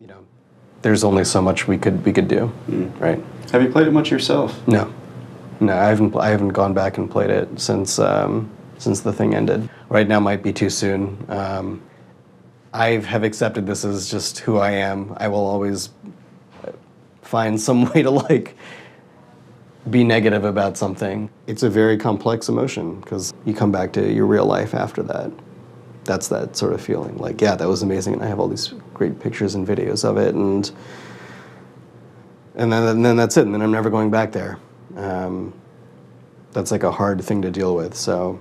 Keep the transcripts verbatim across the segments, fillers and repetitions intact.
You know, there's only so much we could we could do, mm. right? Have you played it much yourself? No, no, I haven't. I haven't gone back and played it since um, since the thing ended. Right now might be too soon. Um, I have accepted this as just who I am. I will always find some way to like be negative about something. It's a very complex emotion because you come back to your real life after that. That's that sort of feeling. Like, yeah, that was amazing, and I have all these great pictures and videos of it, and and then and then that's it, and then I'm never going back there. Um, that's like a hard thing to deal with. So.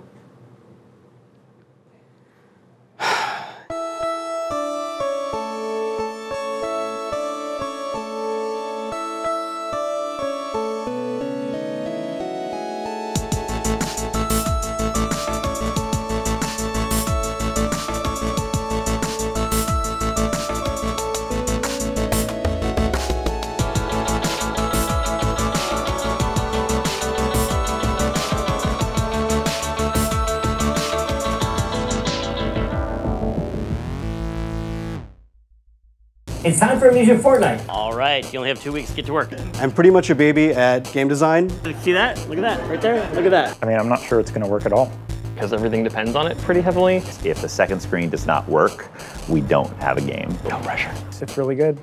It's time for Amnesia Fortnight. All right, you only have two weeks to get to work. I'm pretty much a baby at game design. See that? Look at that, right there, look at that. I mean, I'm not sure it's gonna work at all because everything depends on it pretty heavily. If the second screen does not work, we don't have a game. No pressure. It's really good.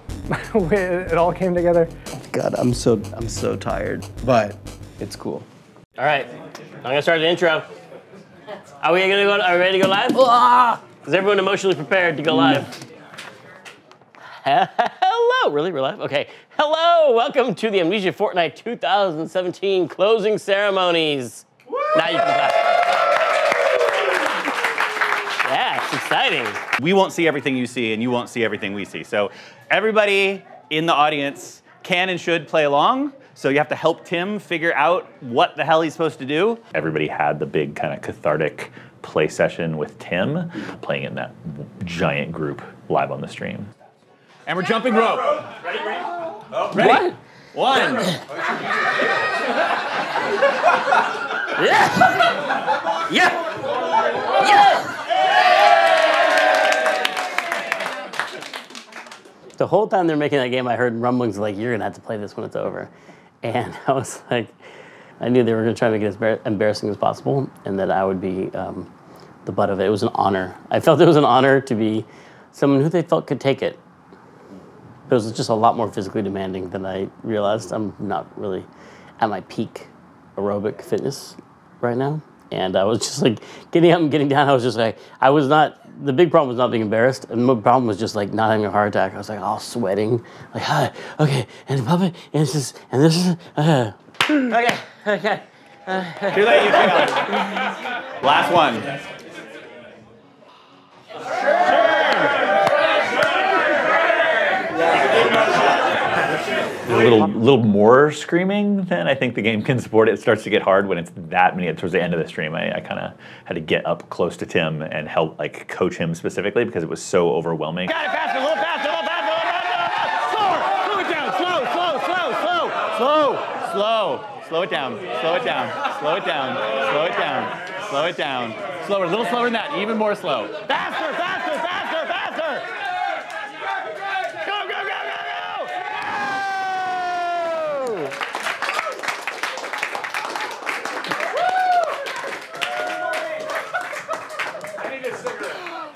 It all came together. God, I'm so, I'm so tired, but it's cool. All right, I'm gonna start the intro. Are we gonna go, are we ready to go live? Is everyone emotionally prepared to go live? Hello, really, we're live? Okay, hello, welcome to the Amnesia Fortnight two thousand seventeen closing ceremonies. Woo! Now you can clap. Yeah, it's exciting. We won't see everything you see and you won't see everything we see. So everybody in the audience can and should play along. So you have to help Tim figure out what the hell he's supposed to do. Everybody had the big kind of cathartic play session with Tim, playing in that giant group live on the stream. And we're jumping rope. Ready? Ready? Oh, ready? What? One. Yeah. Yeah. Yeah. Yeah. The whole time they're making that game, I heard rumblings like, "You're gonna have to play this when it's over," and I was like, I knew they were gonna try to make it as embarrassing as possible, and that I would be um, the butt of it. It was an honor. I felt it was an honor to be someone who they felt could take it. It was just a lot more physically demanding than I realized. I'm not really at my peak aerobic fitness right now. And I was just like, getting up and getting down, I was just like, I was not, the big problem was not being embarrassed. And the problem was just like not having a heart attack. I was like all sweating. Like, hi, okay, and puppet, and this is, and this is, uh. Okay, okay. Uh, Too late, you failed. Last one. Sure. A little, little more screaming than I think the game can support. It starts to get hard when it's that many. Towards the end of the stream, I, I kind of had to get up close to Tim and help, like, coach him specifically because it was so overwhelming. Got it faster, a little faster, a little faster, a little faster, slower, slow it down, slow, slow, slow, slow, slow, slow, slow it down, slow it down, slow it down, slow it down, slow it down, slower, a little slower than that, even more slow, faster, faster, faster, faster.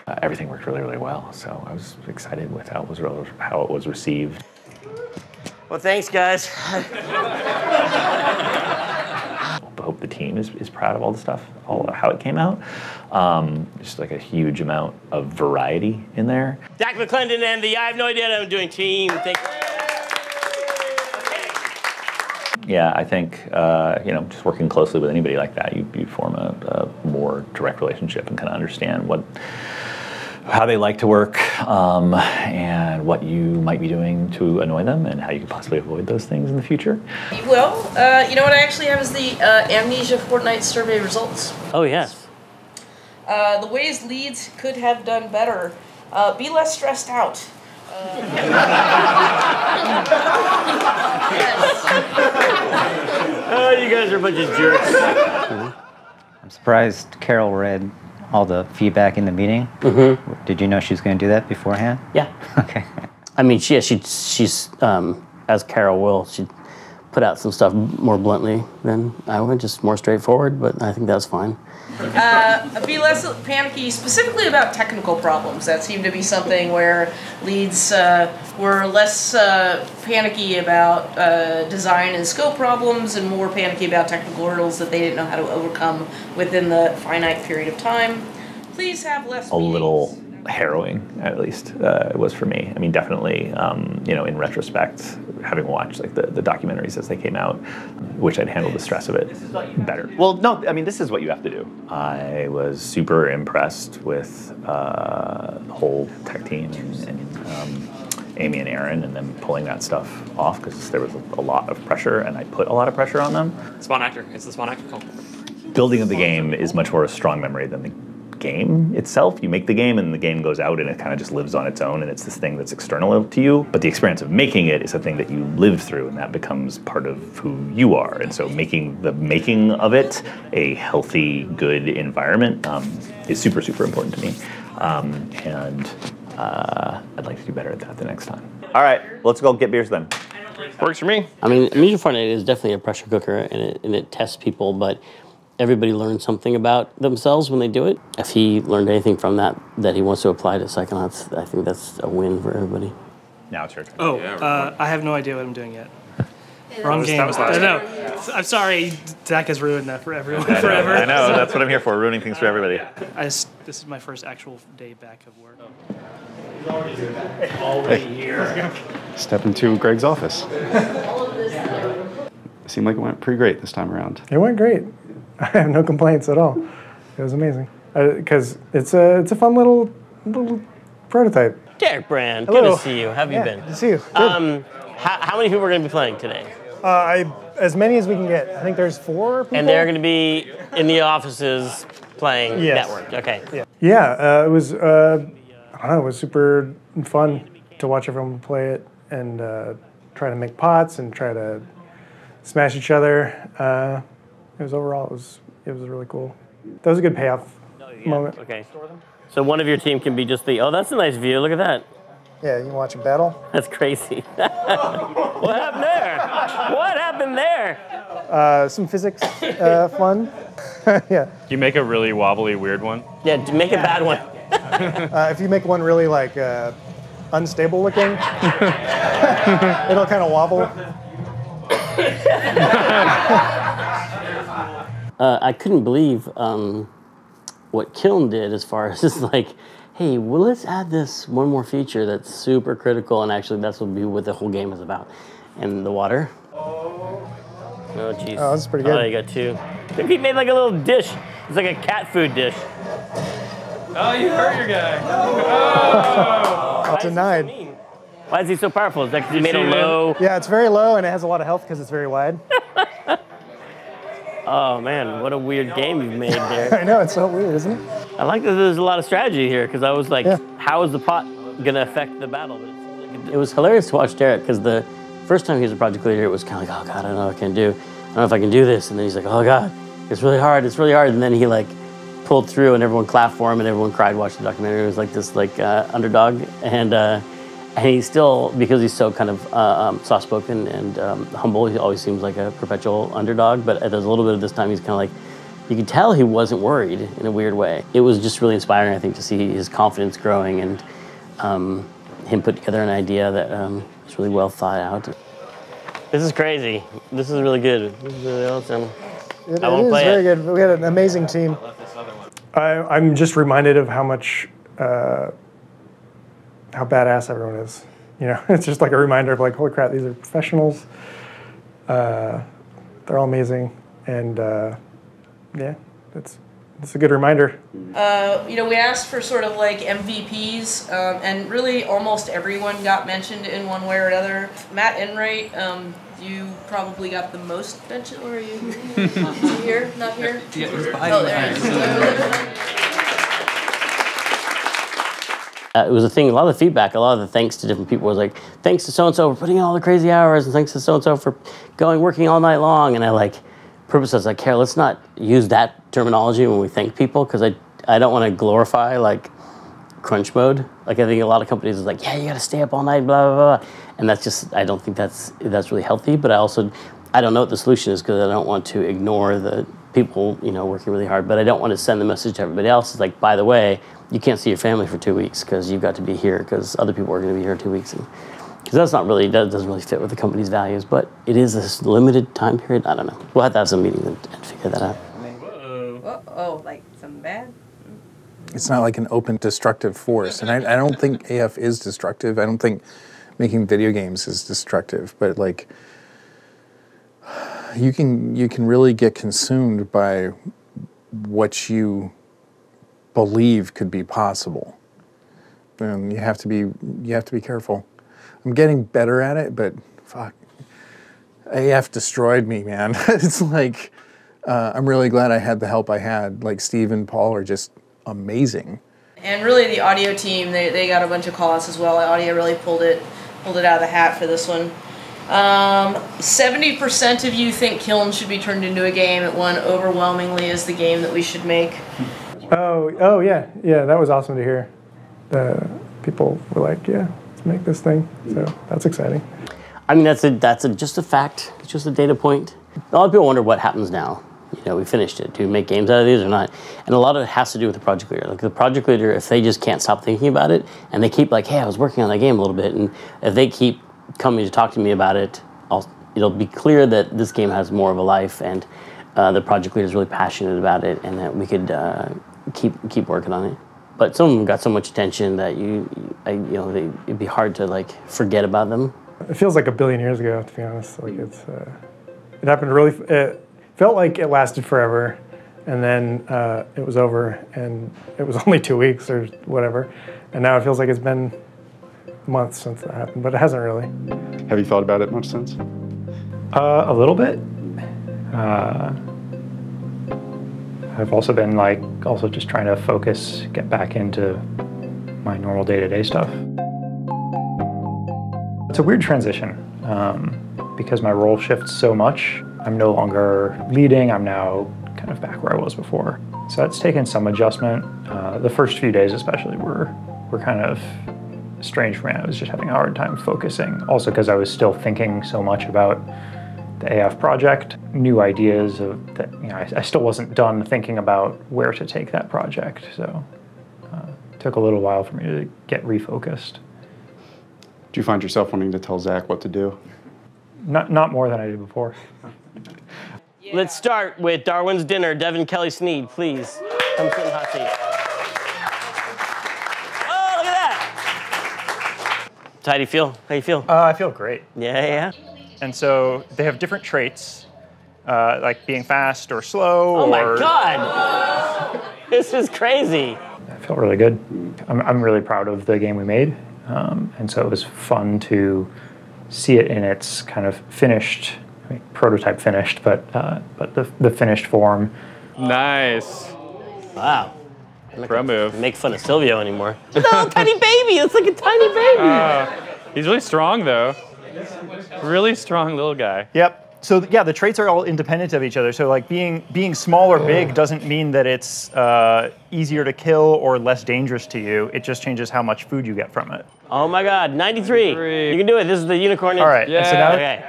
Uh, everything worked really, really well, so I was excited with how it was, how it was received. Well, thanks, guys. I hope the team is, is proud of all the stuff, all how it came out. Um, just like a huge amount of variety in there. Zach McClendon and the I Have No Idea What I'm Doing team. Thank you. Yeah, I think uh, you know, just working closely with anybody like that, you, you form a, a more direct relationship and kind of understand what. How they like to work, um, and what you might be doing to annoy them, and how you could possibly avoid those things in the future. Well, uh, you know what I actually have is the uh, Amnesia Fortnight survey results. Oh, yes. Uh, the ways leads could have done better. Uh, be less stressed out. Uh, yes. Oh, you guys are a bunch of jerks. I'm surprised Carol read all the feedback in the meeting. Mm-hmm. Did you know she was going to do that beforehand? Yeah. Okay. I mean, she, yeah, she, she's, um, as Carol will, she put out some stuff more bluntly than I would, just more straightforward, but I think that's fine. Uh, be less panicky, specifically about technical problems. That seemed to be something where leads uh, were less uh, panicky about uh, design and scope problems and more panicky about technical hurdles that they didn't know how to overcome within the finite period of time. Please have less a meetings. Little harrowing, at least, uh, it was for me. I mean, definitely, um, you know, in retrospect, having watched like the, the documentaries as they came out, which I'd handled the stress of it better. Well, no, I mean, this is what you have to do. I was super impressed with uh, the whole tech team and, and um, Amy and Aaron, and then pulling that stuff off, because there was a lot of pressure, and I put a lot of pressure on them. Spawn actor, it's the Spawn actor call. Building of the game is much more a strong memory than the game itself. You make the game and the game goes out and it kind of just lives on its own, and it's this thing that's external to you. But the experience of making it is a thing that you lived through, and that becomes part of who you are. And so making the making of it a healthy, good environment um, is super, super important to me. Um, and uh, I'd like to do better at that the next time. All right, let's go get beers then. Works for me. I mean, Amnesia Fortnight is definitely a pressure cooker, and it, and it tests people, but everybody learns something about themselves when they do it. If he learned anything from that that he wants to apply to Psychonauts, I think that's a win for everybody. Now it's your turn. Oh, yeah, uh, I have no idea what I'm doing yet. Wrong was, game. That was last I know. Yeah. I'm sorry. Tech has ruined that for everyone I know, forever. I know. So. That's what I'm here for, ruining things for everybody. I just, this is my first actual day back of work. He's already here. Already here. Step into Greg's office. It seemed like it went pretty great this time around. It went great. I have no complaints at all. It was amazing. Because it's a it's a fun little little prototype. Derek Brand, hello. Good to see you. How have yeah, you been? Good to see you. Good. Um, how, how many people are going to be playing today? Uh, I, as many as we can get. I think there's four people. And they're going to be in the offices playing yes. Network. Okay. Yeah, yeah uh, it was uh, I don't know, it was super fun to watch everyone play it and uh, try to make pots and try to smash each other. Uh, It was overall, it was, it was really cool. That was a good payoff no, yeah. moment. Okay. So one of your team can be just the, oh, that's a nice view, look at that. Yeah, you can watch a battle. That's crazy. What happened there? What happened there? Uh, some physics uh, fun. Yeah. You make a really wobbly, weird one? Yeah, make a bad one. uh, if you make one really like uh, unstable looking, it'll kind of wobble. Uh, I couldn't believe um, what Kiln did as far as just like, hey, well, let's add this one more feature that's super critical, and actually that's what, be what the whole game is about. And the water. Oh, jeez. Oh, that's pretty good. Oh, you got two. I think he made like a little dish. It's like a cat food dish. Oh, you hurt your guy. Oh. That's denied. So why is he so powerful? Is that because he made a low? Yeah, it's very low, and it has a lot of health because it's very wide. Oh man, what a weird game you've made there. I know, it's so weird, isn't it? I like that there's a lot of strategy here, because I was like, yeah. How is the pot gonna affect the battle? It was hilarious to watch Derek, because the first time he was a project leader, it was kind of like, oh God, I don't know what I can do. I don't know if I can do this. And then he's like, oh God, it's really hard, it's really hard. And then he like pulled through and everyone clapped for him and everyone cried watching the documentary. It was like this like uh, underdog. And, uh, and he still, because he's so kind of uh, um, soft-spoken and um, humble, he always seems like a perpetual underdog, but there's a little bit of this time he's kind of like, you could tell he wasn't worried in a weird way. It was just really inspiring, I think, to see his confidence growing and um, him put together an idea that um, was really well thought out. This is crazy. This is really good. This is really awesome. It, I won't it is play very it. Good. We had an amazing team. I, I'm just reminded of how much uh, how badass everyone is. You know, it's just like a reminder of like, holy crap, these are professionals. Uh, they're all amazing. And uh, yeah, it's, it's a good reminder. Uh, you know, we asked for sort of like M V Ps, um, and really almost everyone got mentioned in one way or another. Matt Enright, um, you probably got the most mentioned, or are you here, not here? Yeah, it was behind oh, Uh, it was a thing, a lot of the feedback, a lot of the thanks to different people was like, thanks to so-and-so for putting in all the crazy hours, and thanks to so-and-so for going, working all night long. And I like, purpose, I was like, Carol, let's not use that terminology when we thank people, because I, I don't want to glorify like crunch mode. Like, I think a lot of companies is like, yeah, you got to stay up all night, blah, blah, blah. And that's just, I don't think that's that's really healthy. But I also, I don't know what the solution is, because I don't want to ignore the people, you know, working really hard. But I don't want to send the message to everybody else. It's like, by the way, you can't see your family for two weeks because you've got to be here because other people are going to be here in two weeks. Because that's not really, that doesn't really fit with the company's values. But it is this limited time period. I don't know. We'll have to have some meeting and, and figure that out. Uh-oh. Uh-oh, like something bad? It's not like an open destructive force, and I, I don't think A F is destructive. I don't think making video games is destructive, but like you can you can really get consumed by what you believe could be possible, and you have to be you have to be careful. I'm getting better at it, but fuck, A F destroyed me, man. It's like uh, I'm really glad I had the help I had. Like Steve and Paul are just amazing. And really the audio team, they, they got a bunch of callouts as well. Audio really pulled it pulled it out of the hat for this one. Um, seventy percent of you think Kiln should be turned into a game. It won overwhelmingly as the game that we should make. Oh, oh yeah, yeah, that was awesome to hear. The people were like, yeah, let's make this thing. So that's exciting. I mean, that's a, that's a, just a fact. It's just a data point. A lot of people wonder what happens now. You know, we finished it. Do we make games out of these or not? And a lot of it has to do with the project leader. Like the project leader, if they just can't stop thinking about it, and they keep like, hey, I was working on that game a little bit, and if they keep coming to talk to me about it, I'll, it'll be clear that this game has more of a life, and uh, the project leader is really passionate about it, and that we could uh, keep keep working on it. But some of them got so much attention that you, I, you know, they, it'd be hard to like forget about them. It feels like a billion years ago, to be honest. Like it's, uh, it happened really. It, Felt like it lasted forever, and then uh, it was over, and it was only two weeks or whatever, and now it feels like it's been months since that happened, but it hasn't really. Have you thought about it much since? Uh, a little bit. Uh, I've also been like, also just trying to focus, get back into my normal day-to-day stuff. It's a weird transition um, because my role shifts so much. I'm no longer leading, I'm now kind of back where I was before. So that's taken some adjustment. Uh, the first few days especially were, were kind of strange for me. I was just having a hard time focusing. Also because I was still thinking so much about the A F project, new ideas of that, you know, I, I still wasn't done thinking about where to take that project. So uh, it took a little while for me to get refocused. Do you find yourself wanting to tell Zach what to do? Not, not more than I did before. Yeah. Let's start with Darwin's Dinner. Devin Kelly Sneed, please. Come sit in the hot seat. Oh, look at that. So how do you feel? How do you feel? Uh, I feel great. Yeah, yeah. And so they have different traits, uh, like being fast or slow. Oh, or... my God. This is crazy. I feel really good. I'm, I'm really proud of the game we made. Um, and so it was fun to see it in its kind of finished, I mean, prototype finished, but uh, but the, the finished form. Nice. Wow. Pro move. Make fun of Silvio anymore. It's a little tiny baby. It's like a tiny baby. Uh, he's really strong, though. Really strong little guy. Yep. So yeah, the traits are all independent of each other. So like being being small or big doesn't mean that it's uh, easier to kill or less dangerous to you. It just changes how much food you get from it. Oh my God, ninety-three. ninety-three. You can do it. This is the unicorn. All right. Yeah. So now okay.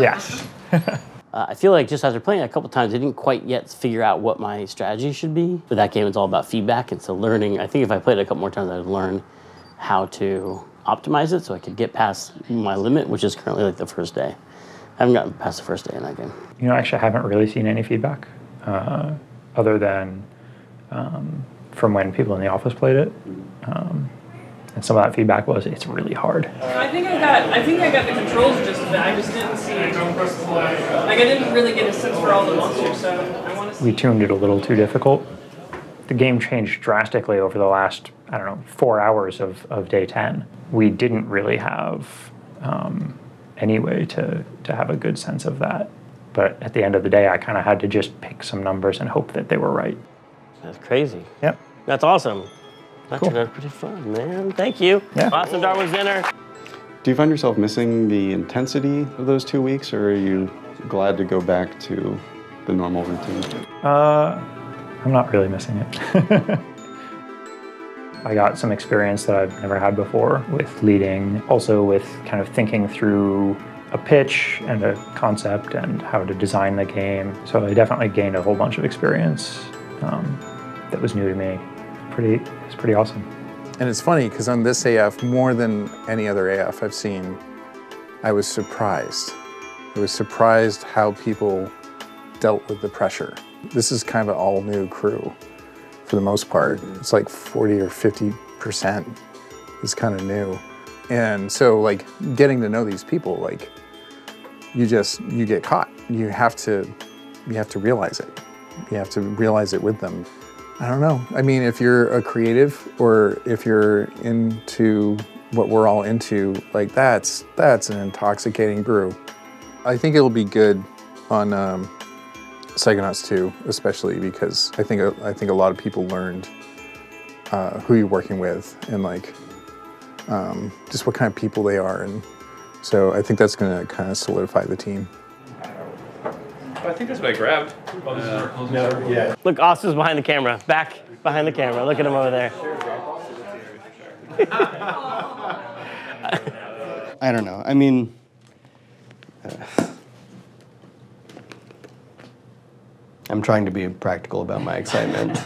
Yes. uh, I feel like just after playing it a couple times, I didn't quite yet figure out what my strategy should be. But that game is all about feedback, and so learning. I think if I played it a couple more times, I would learn how to optimize it so I could get past my limit, which is currently like the first day. I haven't gotten past the first day in that game. You know, actually, I haven't really seen any feedback uh, other than um, from when people in the office played it. Um, And some of that feedback was, it's really hard. I think I got, I think I got the controls just as bad. I just didn't see, like I didn't really get a sense for all the monsters, so I want to see. We tuned it a little too difficult. The game changed drastically over the last, I don't know, four hours of, of day ten. We didn't really have um, any way to, to have a good sense of that. But at the end of the day, I kind of had to just pick some numbers and hope that they were right. That's crazy. Yep. That's awesome. That cool. Turned out pretty fun, man. Thank you. Yeah. Awesome Darwin's Dinner. Do you find yourself missing the intensity of those two weeks, or are you glad to go back to the normal routine? Uh, I'm not really missing it. I got some experience that I've never had before with leading, also with kind of thinking through a pitch and a concept and how to design the game. So I definitely gained a whole bunch of experience um, that was new to me. Pretty, it's pretty awesome. And it's funny, because on this A F, more than any other A F I've seen, I was surprised. I was surprised how people dealt with the pressure. This is kind of an all-new crew for the most part. It's like forty or fifty percent is kind of new. And so, like, getting to know these people, like, you just, you get caught. You have to, you have to realize it. You have to realize it with them. I don't know. I mean, if you're a creative or if you're into what we're all into, like, that's, that's an intoxicating brew. I think it'll be good on um, Psychonauts two, especially because I think, I think a lot of people learned uh, who you're working with and, like, Um, just what kind of people they are, and so I think that's going to kind of solidify the team. I think that's what I grabbed. Uh, no, yeah. Look, Austin's behind the camera. Back behind the camera. Look at him over there. I don't know. I mean, uh, I'm trying to be practical about my excitement.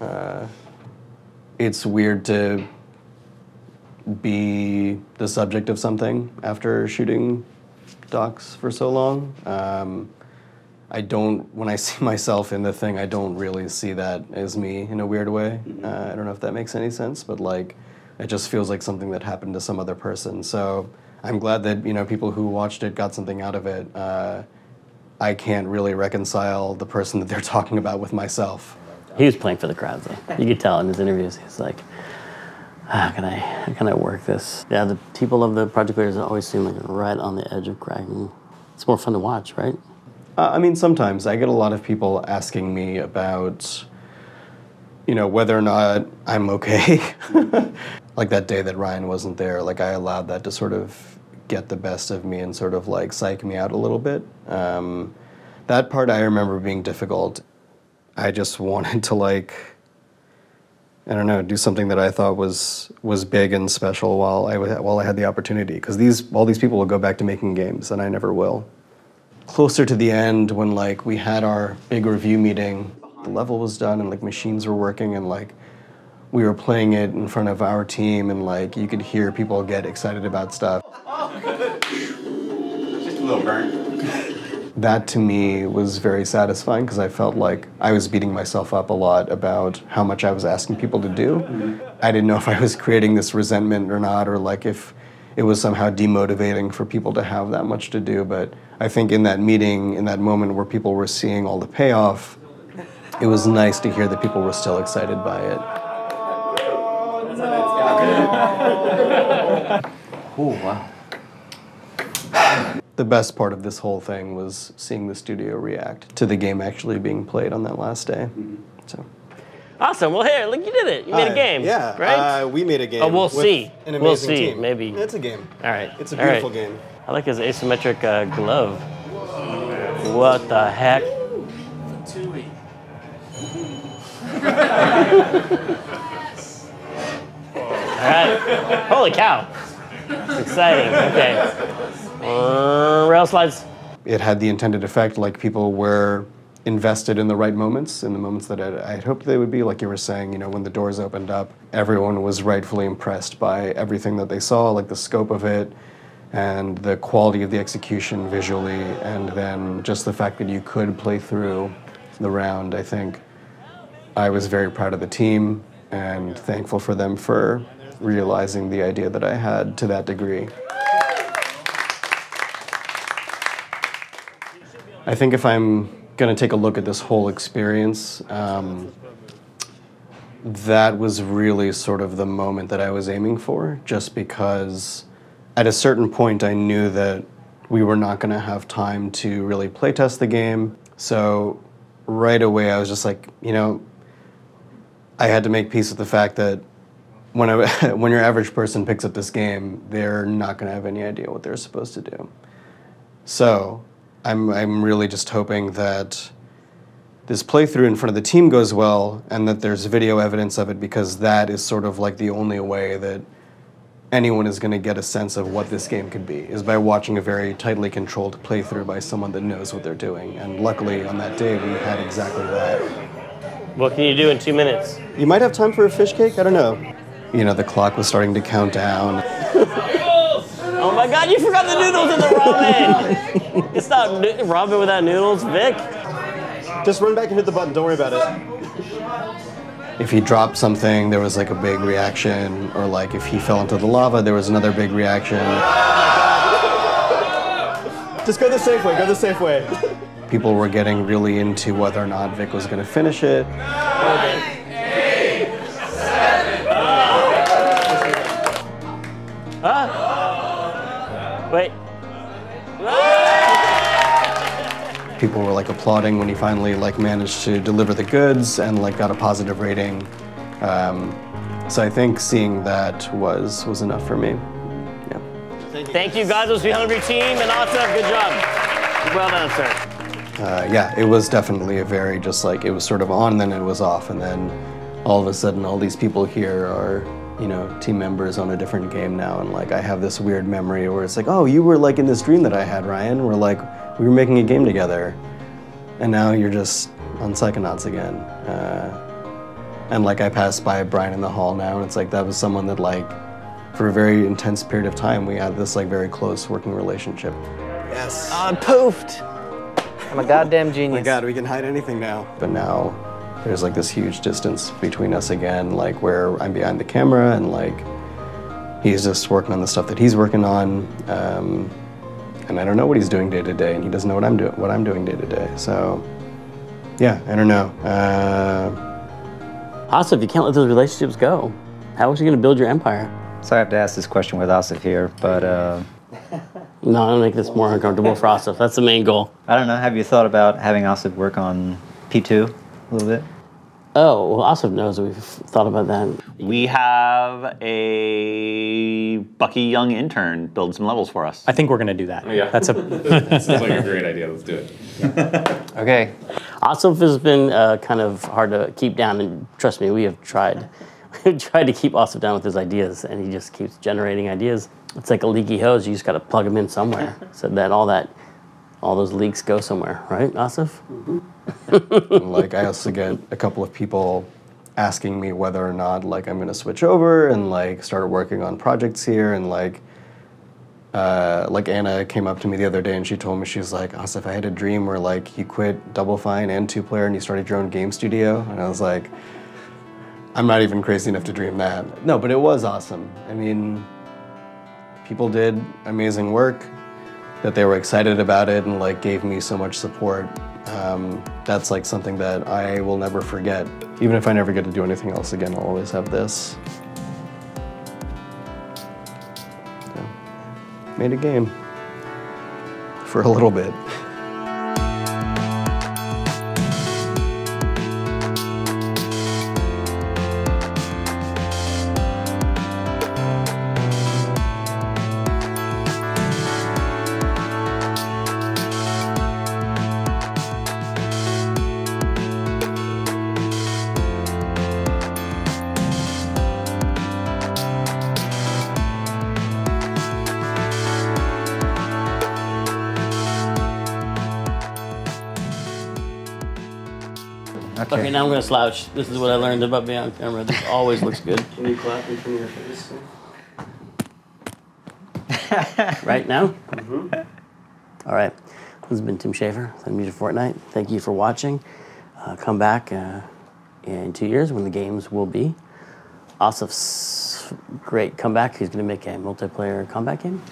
Uh, it's weird to be the subject of something after shooting docs for so long. Um, I don't, when I see myself in the thing, I don't really see that as me in a weird way. Uh, I don't know if that makes any sense, but like, it just feels like something that happened to some other person. So I'm glad that, you know, people who watched it got something out of it. Uh, I can't really reconcile the person that they're talking about with myself. He was playing for the crowd, though. You could tell in his interviews, he's like, how can I, how can I work this? Yeah, the people of the project leaders always seem like right on the edge of cracking. It's more fun to watch, right? Uh, I mean, sometimes. I get a lot of people asking me about, you know, whether or not I'm okay. Like that day that Ryan wasn't there, like I allowed that to sort of get the best of me and sort of like psych me out a little bit. Um, that part I remember being difficult. I just wanted to like, I don't know, do something that I thought was was big and special while I while I had the opportunity. Because these all these people will go back to making games, and I never will. Closer to the end, when like we had our big review meeting, the level was done, and like machines were working, and like we were playing it in front of our team, and like you could hear people get excited about stuff. Just a little burn. That to me was very satisfying because I felt like I was beating myself up a lot about how much I was asking people to do. Mm-hmm. I didn't know if I was creating this resentment or not, or like if it was somehow demotivating for people to have that much to do. But I think in that meeting, in that moment where people were seeing all the payoff, it was nice to hear that people were still excited by it. Oh, wow. The best part of this whole thing was seeing the studio react to the game actually being played on that last day. So, awesome. Well, here, look, you did it. You made uh, a game. Yeah. Right? Uh, we made a game. Oh, we'll see. An amazing we'll see. Team. Maybe. It's a game. All right. It's a beautiful right. game. I like his asymmetric uh, glove. Whoa. What the heck? All right. Holy cow. It's exciting. Okay. Uh, rail slides. It had the intended effect, like people were invested in the right moments, in the moments that I had hoped they would be. Like you were saying, you know, when the doors opened up, everyone was rightfully impressed by everything that they saw, like the scope of it and the quality of the execution visually, and then just the fact that you could play through the round, I think. I was very proud of the team and thankful for them for realizing the idea that I had to that degree. I think if I'm going to take a look at this whole experience, um, that was really sort of the moment that I was aiming for, just because at a certain point I knew that we were not going to have time to really play test the game. So right away I was just like, you know, I had to make peace with the fact that when, I, when your average person picks up this game, they're not going to have any idea what they're supposed to do. So I'm, I'm really just hoping that this playthrough in front of the team goes well and that there's video evidence of it, because that is sort of like the only way that anyone is going to get a sense of what this game could be, is by watching a very tightly controlled playthrough by someone that knows what they're doing. And luckily, on that day, we had exactly that. What can you do in two minutes? You might have time for a fish cake? I don't know. You know, the clock was starting to count down. Oh my God, you forgot the noodles in the ramen! It's not ramen without noodles, Vic. Just run back and hit the button, don't worry about it. If he dropped something, there was like a big reaction, or like if he fell into the lava, there was another big reaction. Just go the safe way, go the safe way. People were getting really into whether or not Vic was gonna finish it. Nine, eight, seven, oh. Huh? Wait. People were like applauding when he finally like managed to deliver the goods and like got a positive rating. Um, so I think seeing that was was enough for me. Yeah. Thank you, Thank you guys. It was the Hungry Team and Asif. Good job. Well done, sir. Uh, yeah, it was definitely a very just like it was sort of on, then it was off, and then all of a sudden all these people here are, you know, team members on a different game now, and like I have this weird memory where it's like, oh, you were like in this dream that I had, Ryan. We're like. We were making a game together, and now you're just on Psychonauts again. Uh, and like I passed by Brian in the hall now, and it's like that was someone that like, for a very intense period of time, we had this like very close working relationship. Yes. Oh, I'm poofed. I'm a goddamn genius. Oh my God, we can hide anything now. But now there's like this huge distance between us again, like where I'm behind the camera and like he's just working on the stuff that he's working on. Um, And I don't know what he's doing day to day, and he doesn't know what I'm doing. What I'm doing day to day. So, yeah, I don't know. Uh... Asif, you can't let those relationships go. How is he going to build your empire? So I have to ask this question with Asif here, but. Uh... No, I'm going to make this more uncomfortable for Asif. That's the main goal. I don't know. Have you thought about having Asif work on P two a little bit? Oh, well, Asif knows that we've thought about that. We have a Bucky Young intern build some levels for us. I think we're going to do that. Oh, yeah. That's a that sounds like a great idea. Let's do it. Okay. Asif has been uh, kind of hard to keep down, and trust me, we have tried. We've tried to keep Asif down with his ideas, and he just keeps generating ideas. It's like a leaky hose. You just got to plug them in somewhere so that all that, all those leaks go somewhere, right, Asif? Mm-hmm. Like I also get a couple of people asking me whether or not like I'm gonna switch over and like start working on projects here, and like uh, like Anna came up to me the other day and she told me, she's like, Asif, I had a dream where like you quit Double Fine and Two Player and you started your own game studio, and I was like, I'm not even crazy enough to dream that. No, but it was awesome. I mean, people did amazing work, that they were excited about it and like gave me so much support. Um, that's like something that I will never forget. Even if I never get to do anything else again, I'll always have this. So, made a game for a little bit. Okay. Okay, now I'm gonna slouch. This is what I learned about being on camera. This always looks good. Can you clap in front of your face? Right now? Mm-hmm. All right. This has been Tim Schafer with Amnesia Fortnight. Thank you for watching. Uh, come back uh, in two years when the games will be. Asif's great comeback. He's gonna make a multiplayer combat game.